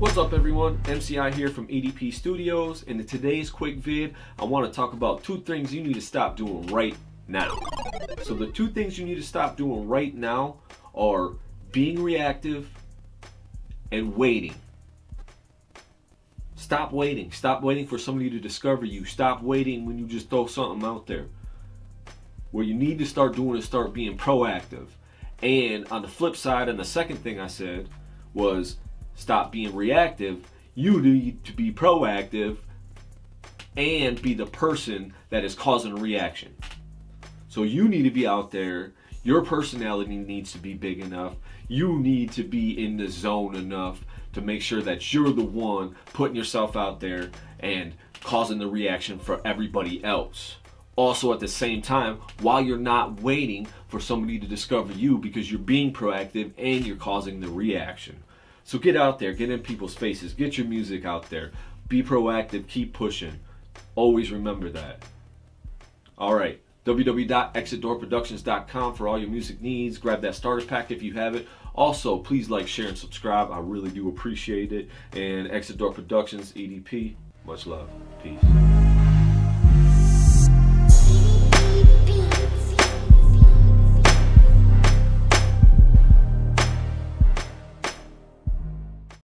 What's up everyone, MCI here from EDP Studios, and in today's quick vid, I want to talk about two things you need to stop doing right now. So the two things you need to stop doing right now are being reactive and waiting. Stop waiting. Stop waiting for somebody to discover you. Stop waiting when you just throw something out there. What you need to start doing is start being proactive. And on the flip side, and the second thing I said was, stop being reactive. You need to be proactive and be the person that is causing a reaction. So you need to be out there. Your personality needs to be big enough. You need to be in the zone enough to make sure that you're the one putting yourself out there and causing the reaction for everybody else. Also at the same time, while you're not waiting for somebody to discover you, because you're being proactive and you're causing the reaction. So get out there, get in people's faces, get your music out there, be proactive, keep pushing. Always remember that. All right, www.exitdoorproductions.com for all your music needs. Grab that starter pack if you have it. Also, please like, share, and subscribe. I really do appreciate it. And Exit Door Productions, EDP, much love. Peace.